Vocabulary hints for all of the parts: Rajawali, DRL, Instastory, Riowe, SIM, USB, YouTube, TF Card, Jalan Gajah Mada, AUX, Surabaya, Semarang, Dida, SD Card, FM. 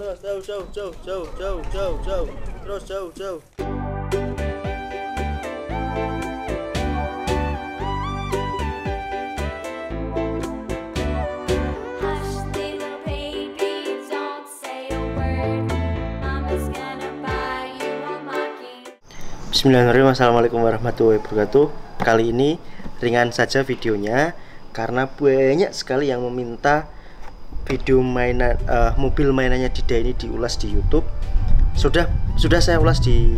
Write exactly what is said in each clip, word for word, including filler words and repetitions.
terus jauh jauh jauh jauh jauh jauh jauh terus jauh jauh. Bismillahirrahmanirrahim. Assalamualaikum warahmatullahi wabarakatuh. Kali ini ringan saja videonya karena banyak sekali yang meminta video mainan uh, mobil mainannya Dida ini diulas di YouTube. Sudah sudah saya ulas di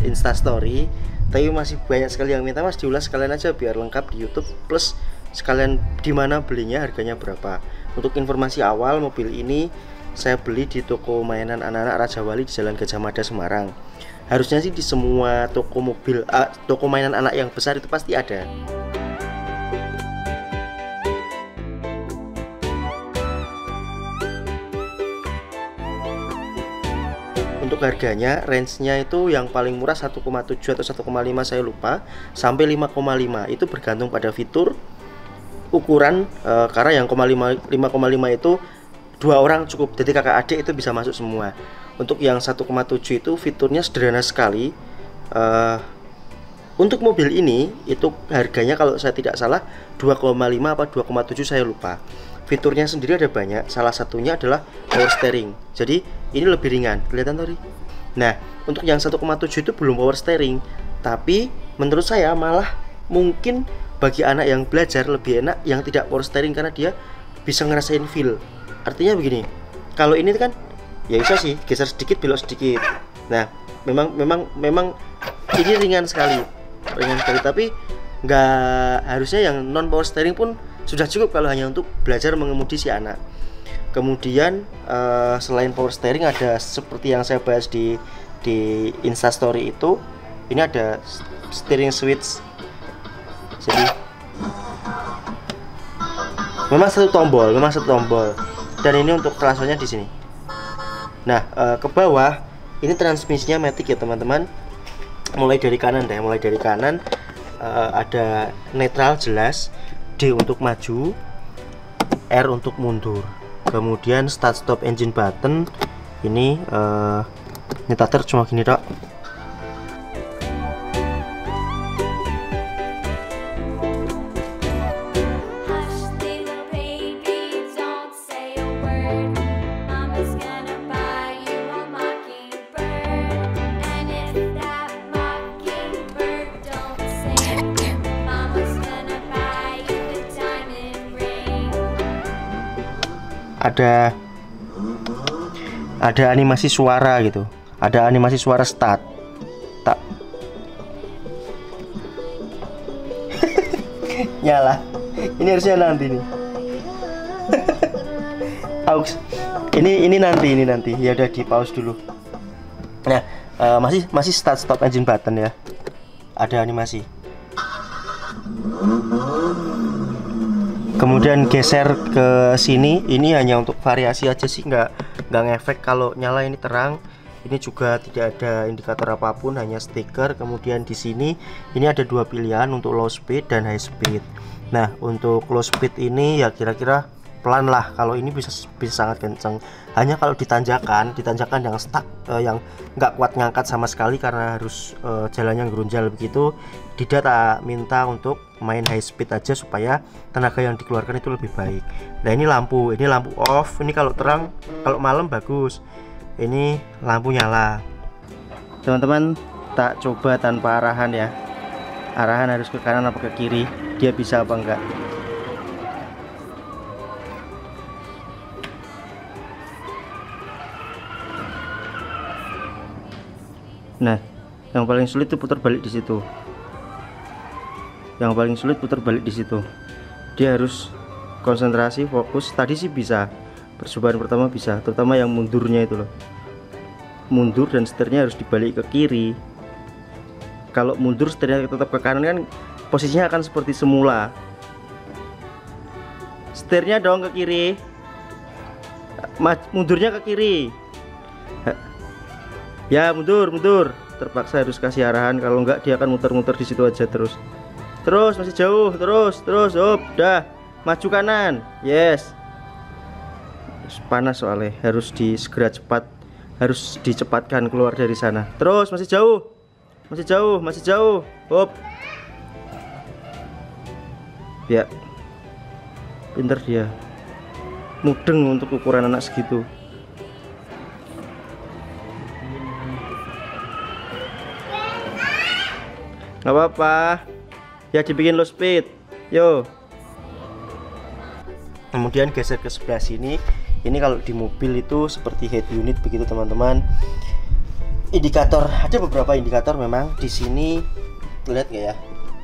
Instastory, tapi masih banyak sekali yang minta, Mas diulas sekalian aja biar lengkap di YouTube, plus sekalian di mana belinya, harganya berapa. Untuk informasi awal, mobil ini saya beli di toko mainan anak-anak Rajawali di Jalan Gajah Mada, Semarang. Harusnya sih di semua toko mobil, uh, toko mainan anak yang besar itu pasti ada. Untuk harganya, range-nya itu yang paling murah satu koma tujuh atau satu koma lima, saya lupa, sampai lima koma lima. Itu bergantung pada fitur, ukuran, uh, karena yang lima koma lima itu dua orang cukup, jadi kakak adik itu bisa masuk semua. Untuk yang satu koma tujuh itu fiturnya sederhana sekali. Uh, untuk mobil ini itu harganya kalau saya tidak salah dua koma lima apa dua koma tujuh, saya lupa. Fiturnya sendiri ada banyak, salah satunya adalah power steering. Jadi ini lebih ringan, kelihatan tadi. Nah, untuk yang satu koma tujuh itu belum power steering, tapi menurut saya malah mungkin bagi anak yang belajar lebih enak yang tidak power steering, karena dia bisa ngerasain feel. Artinya begini, kalau ini kan ya bisa sih geser sedikit, belok sedikit. Nah, memang memang memang ini ringan sekali, ringan sekali. Tapi nggak, harusnya yang non power steering pun sudah cukup kalau hanya untuk belajar mengemudi si anak. Kemudian uh, selain power steering ada seperti yang saya bahas di di Instastory itu, ini ada steering switch. Jadi memang satu tombol, memang satu tombol. Dan ini untuk transfernya di sini. Nah, e, ke bawah ini transmisinya matic ya teman-teman. Mulai dari kanan deh, mulai dari kanan e, ada netral jelas, D untuk maju, R untuk mundur. Kemudian start stop engine button ini e, nyetar cuma gini dok. ada ada animasi suara gitu, ada animasi suara start tak nyala. Ini harusnya nanti nih A U X ini ini nanti ini nanti ya udah di pause dulu. Nah, uh, masih masih start stop engine button ya, ada animasi. Kemudian geser ke sini, ini hanya untuk variasi aja sih, nggak nggak ngefek kalau nyala ini terang. Ini juga tidak ada indikator apapun, hanya stiker. Kemudian di sini ini ada dua pilihan untuk low speed dan high speed. Nah, untuk low speed ini ya kira-kira pelan lah. Kalau ini bisa bisa sangat kenceng. Hanya kalau ditanjakan, ditanjakan yang stuck, eh, yang nggak kuat ngangkat sama sekali karena harus eh, jalannya gerunjal begitu. Dida tak minta untuk main high speed aja supaya tenaga yang dikeluarkan itu lebih baik. Nah, ini lampu, ini lampu off. Ini kalau terang, kalau malam bagus. Ini lampu nyala. Teman-teman, tak coba tanpa arahan ya. Arahan harus ke kanan apa ke kiri. Dia bisa apa enggak? Nah, yang paling sulit itu putar balik di situ. Yang paling sulit putar balik di situ. Dia harus konsentrasi, fokus. Tadi sih bisa, percobaan pertama bisa, terutama yang mundurnya itu loh. Mundur dan setirnya harus dibalik ke kiri. Kalau mundur setirnya tetap ke kanan kan posisinya akan seperti semula. Setirnya dong ke kiri, mundurnya ke kiri. Ya mundur, mundur. Terpaksa harus kasih arahan, kalau enggak dia akan muter-muter di situ aja terus. Terus masih jauh, terus, terus, up, dah. Maju kanan. Yes. panas soalnya, harus disegera cepat, harus dicepatkan keluar dari sana. Terus masih jauh, masih jauh, masih jauh. Hop. Ya, pinter dia, mudeng untuk ukuran anak segitu. Gak apa-apa ya, dibikin low speed. Yo, kemudian geser ke sebelah sini. Ini kalau di mobil itu seperti head unit begitu, teman-teman. Indikator, ada beberapa indikator memang di sini, lihat nggak ya?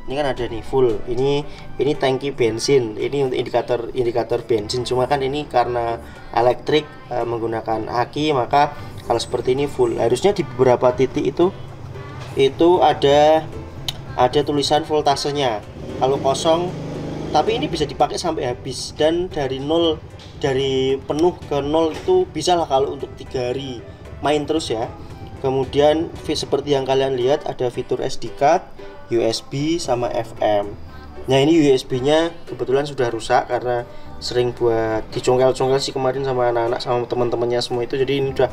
Ini kan ada nih full, ini ini tangki bensin, ini untuk indikator indikator bensin. Cuma kan ini karena elektrik e, menggunakan aki, maka kalau seperti ini full. Harusnya di beberapa titik itu itu ada ada tulisan voltasenya. Kalau kosong, tapi ini bisa dipakai sampai habis, dan dari nol, dari penuh ke nol itu bisa lah kalau untuk tiga hari main terus ya. Kemudian seperti yang kalian lihat ada fitur S D card, U S B sama F M. Nah ini U S B nya kebetulan sudah rusak karena sering buat dicongkel-congkel sih kemarin sama anak-anak sama teman-temannya semua itu, jadi ini udah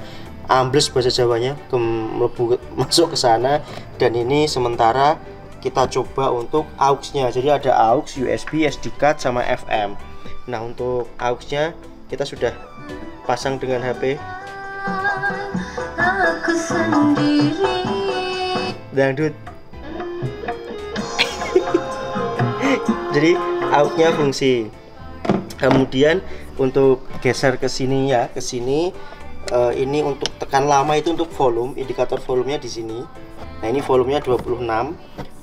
ambles bahasa Jawanya, melebu masuk ke sana. Dan ini sementara kita coba untuk A U X-nya. Jadi ada A U X, U S B, S D card sama F M. Nah, untuk A U X-nya kita sudah pasang dengan H P. Aku sendiri. Dangdut. Jadi A U X-nya fungsi. Kemudian untuk geser ke sini ya, ke sini uh, ini untuk tekan lama itu untuk volume, indikator volumenya di sini. Nah, ini volumenya dua puluh enam.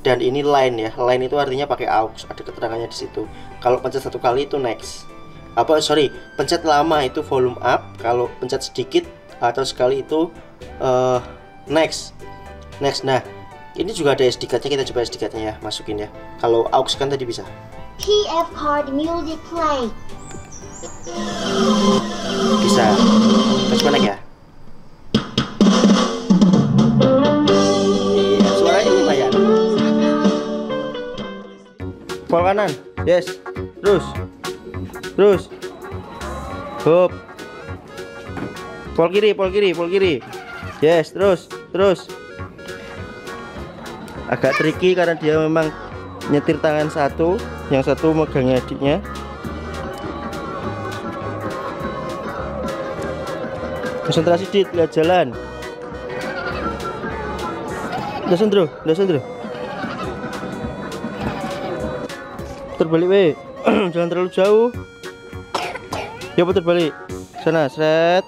Dan ini line ya, line itu artinya pakai A U X, ada keterangannya di situ. Kalau pencet satu kali itu next, apa sorry, pencet lama itu volume up, kalau pencet sedikit atau sekali itu uh, next, next. Nah, ini juga ada S D card-nya, kita coba S D card-nya ya, masukin ya. Kalau A U X kan tadi bisa. T F Card Music Play. Bisa. Terus mana ya? Pol kanan, yes, terus, terus, hop, pol kiri, pol kiri, pol kiri, yes, terus, terus. Agak tricky karena dia memang nyetir tangan satu, yang satu megangnya adiknya. Konsentrasi dit, lihat jalan. Dosen dulu, dosen dulu. Terbalik weh, jangan terlalu jauh. Ya putar balik sana, set.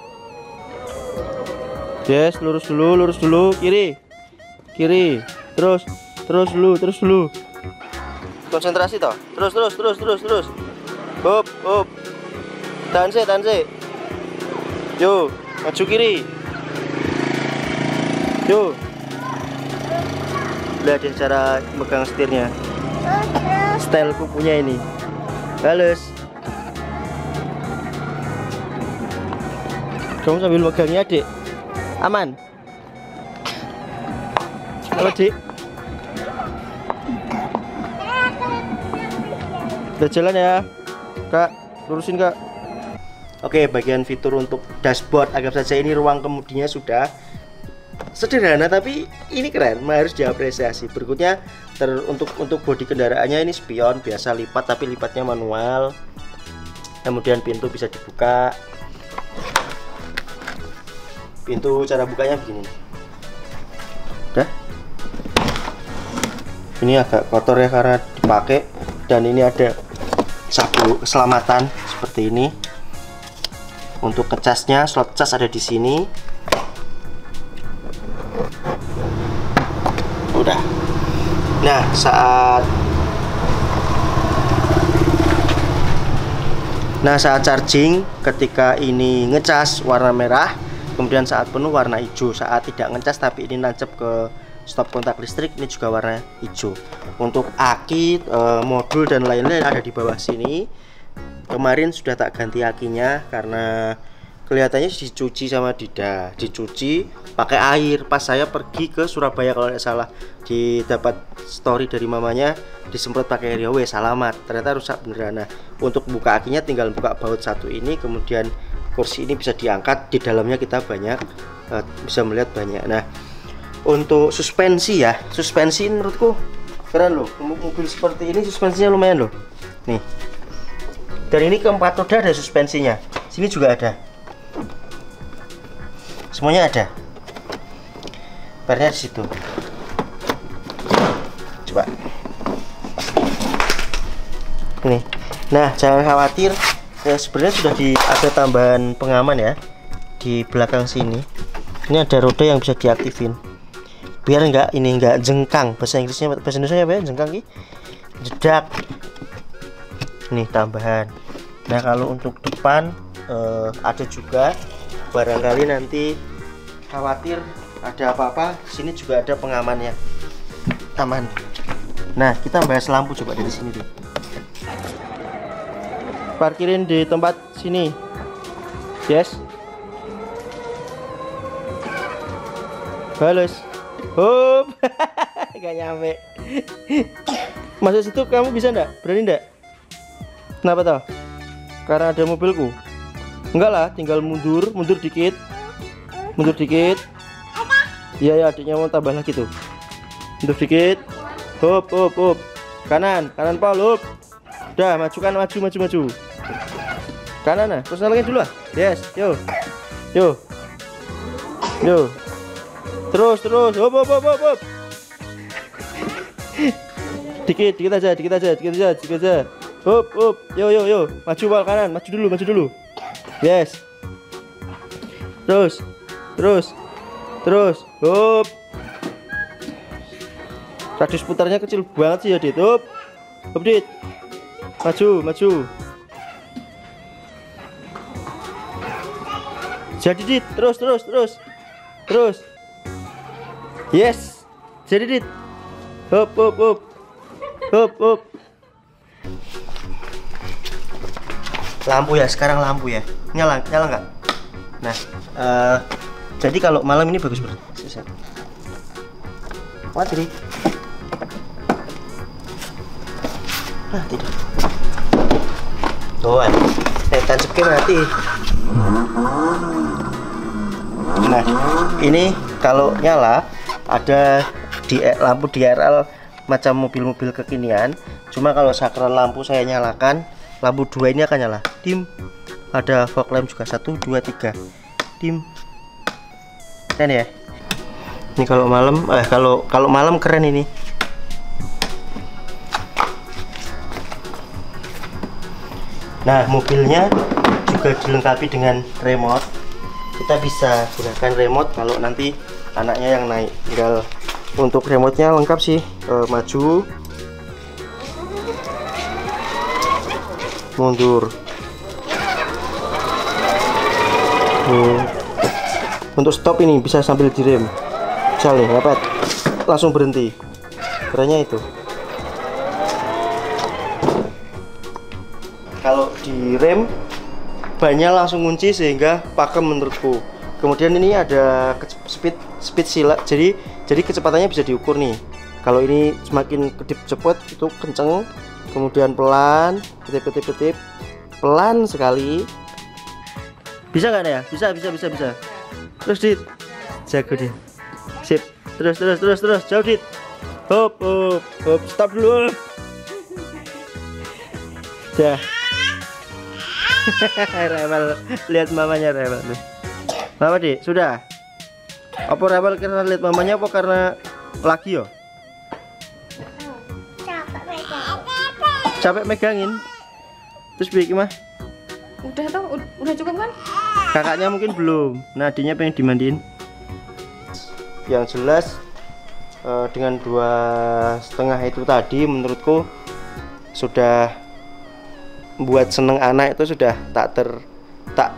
Yes, lurus dulu, lurus dulu, kiri, kiri, terus, terus dulu, terus dulu. Konsentrasi toh, terus, terus, terus, terus, terus. Hop, hop. Tahan sih, tahan sih. Yo, maju kiri. Yo. Lihat ya cara megang setirnya. Style kupunya ini halus. Kamu sambil megangnya adik. Aman. Halo dik. Udah jalan ya kak, lurusin kak. Oke, bagian fitur untuk dashboard. Anggap saja ini ruang kemudinya sudah. Sederhana tapi ini keren, harus diapresiasi. Berikutnya ter, untuk untuk bodi kendaraannya ini spion biasa lipat, tapi lipatnya manual. Kemudian pintu bisa dibuka. Pintu cara bukanya begini. Udah. Ini agak kotor ya karena dipakai. Dan ini ada sabuk keselamatan seperti ini. Untuk kecasnya, slot cas ada di sini. Udah. Nah, saat Nah, saat charging ketika ini ngecas warna merah, kemudian saat penuh warna hijau. Saat tidak ngecas tapi ini nancep ke stop kontak listrik, ini juga warna hijau. Untuk aki, e, modul dan lain-lain ada di bawah sini. Kemarin sudah tak ganti akinya karena kelihatannya dicuci sama Dida, dicuci pakai air pas saya pergi ke Surabaya kalau tidak salah, didapat story dari mamanya, disemprot pakai Riowe, salamat, ternyata rusak beneran. Nah, untuk buka akinya tinggal buka baut satu ini, kemudian kursi ini bisa diangkat, di dalamnya kita banyak uh, bisa melihat banyak. Nah, untuk suspensi ya, suspensi menurutku keren loh, mobil seperti ini suspensinya lumayan loh. Nih, dan ini keempat roda ada suspensinya, sini juga ada, semuanya ada, pernya di situ. Coba ini, nah jangan khawatir. Ya, sebenarnya sudah di, ada tambahan pengaman ya di belakang sini. Ini ada roda yang bisa diaktifin biar enggak ini enggak jengkang. Bahasa Inggrisnya, bahasa Indonesia apa ya? Jengkang ki? Jedak. Nih tambahan. Nah kalau untuk depan eh, ada juga, barangkali nanti khawatir ada apa-apa. Sini juga ada pengamannya. Taman. Nah kita bahas lampu coba dari sini deh. Parkirin di tempat sini, yes. Halus, hop, gak nyampe. Masuk situ kamu bisa ndak? Berani ndak? Kenapa toh? Karena ada mobilku. Enggak lah, tinggal mundur, mundur dikit, mundur dikit. Iya ya, adiknya mau tambah lagi tuh. Mundur dikit, hop, hop, hop. Kanan, kanan Paul, hop. Udah, majukan, maju, maju, maju. Kanan nah, terus nyalain dulu lah. Yes, yo. Yo. Yo. Terus, terus. Hop, hop, hop, hop. Dikit, dikit aja, dikit aja, dikit aja, dikit aja. Hop, hop. Yo, yo, yo. Maju bal kanan, maju dulu, maju dulu. Yes. Terus. Terus. Terus. Hop. Radius putarnya kecil banget sih ya, Dit. Hop. Hop, Dit. Maju, maju. Jadi Dit, terus, terus, terus. Terus. Yes. Jadi Dit. Hop, hop, hop. Hop, hop. Lampu ya, sekarang lampu ya. Nyala, nyala nggak? Nah, uh, jadi kalau malam ini bagus banget. What, Dit? Nah, tidak. Tuan, eh, tancapin nanti. Nah, ini kalau nyala ada di lampu D R L macam mobil-mobil kekinian. Cuma kalau sakral lampu saya nyalakan, lampu dua ini akan nyala. Tim, ada fog lamp juga satu, dua, tiga. Tim, keren ya. Ini kalau malam, eh kalau kalau malam keren ini. Nah, mobilnya juga dilengkapi dengan remote. Kita bisa gunakan remote kalau nanti anaknya yang naik. Tinggal untuk remote-nya lengkap sih, e, maju, mundur. Hmm. Untuk stop ini bisa sambil direm. Misalnya, ngepet, langsung berhenti. Kerennya itu. Kalau di rem banyak langsung kunci sehingga pakem menurutku. Kemudian ini ada speed speed sila, jadi jadi kecepatannya bisa diukur nih. Kalau ini semakin kedip cepet itu kenceng, kemudian pelan, ketip-ketip-ketip, pelan sekali. Bisa nggak ya? Bisa, bisa, bisa, bisa. Terus Dit, jago Dit. Sip. Terus, terus, terus, terus. Jauh Dit. Hop, hop, hop. Stop dulu. Dah. Rebel, lihat mamanya Rebel tuh. Mama Dik, sudah. Apa Rebel karena lihat mamanya apa karena laki yo? Capek megang. Capek megangin. Terus piye mah? Udah toh, udah cukup kan? Kakaknya mungkin belum. Nah, adiknya pengen dimandiin. Yang jelas dengan dua setengah itu tadi menurutku sudah buat seneng anak itu sudah tak ter tak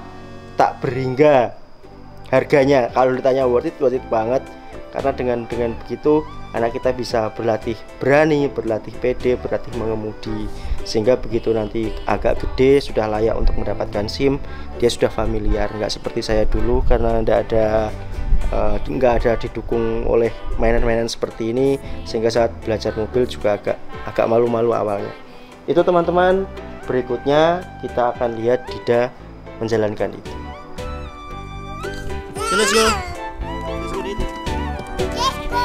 tak berhingga harganya. Kalau ditanya worth it, worth it banget, karena dengan dengan begitu anak kita bisa berlatih berani, berlatih pede, berlatih mengemudi, sehingga begitu nanti agak gede sudah layak untuk mendapatkan SIM, dia sudah familiar, nggak seperti saya dulu karena nggak ada uh, nggak ada didukung oleh mainan-mainan seperti ini, sehingga saat belajar mobil juga agak agak malu-malu awalnya. Itu teman-teman, berikutnya kita akan lihat Dida menjalankan itu. So let's go. Let's go, Dida. Let's go. Let's go.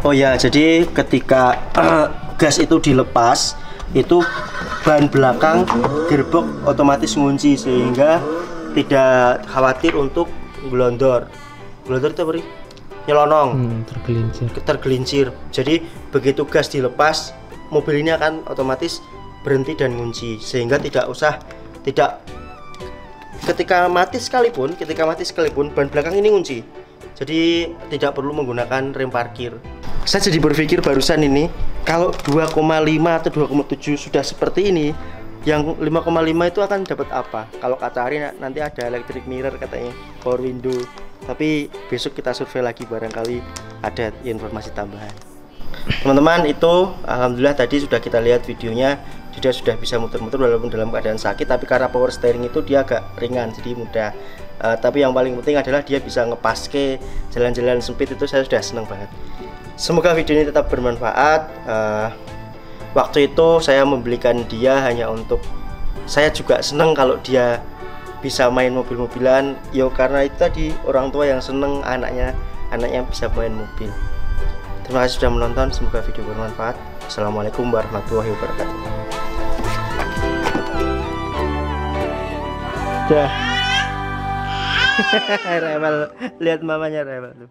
Oh ya, jadi ketika uh, gas itu dilepas, itu ban belakang gearbox otomatis ngunci sehingga tidak khawatir untuk gelondor. Gelondor itu apa? Nyelonong. Hmm, tergelincir. Tergelincir. Jadi begitu gas dilepas, mobil ini akan otomatis berhenti dan ngunci sehingga tidak usah tidak ketika mati sekalipun, ketika mati sekalipun ban belakang ini ngunci. Jadi tidak perlu menggunakan rem parkir. Saya jadi berpikir barusan ini, kalau dua koma lima atau dua koma tujuh sudah seperti ini, yang lima koma lima itu akan dapat apa? Kalau kata Ari nanti ada electric mirror katanya, power window. Tapi besok kita survei lagi, barangkali ada informasi tambahan. Teman-teman, itu alhamdulillah tadi sudah kita lihat videonya. Dida sudah bisa muter-muter walaupun dalam keadaan sakit, tapi karena power steering itu dia agak ringan jadi mudah. Uh, tapi yang paling penting adalah dia bisa ngepas ke jalan-jalan sempit, itu saya sudah seneng banget. Semoga video ini tetap bermanfaat. Uh, waktu itu saya membelikan dia hanya untuk saya juga seneng kalau dia bisa main mobil-mobilan. Yo karena itu tadi, orang tua yang seneng anaknya, anaknya bisa main mobil. Terima kasih sudah menonton, semoga video bermanfaat. Assalamualaikum warahmatullahi wabarakatuh. Dah. Rewel, lihat mamanya rewel.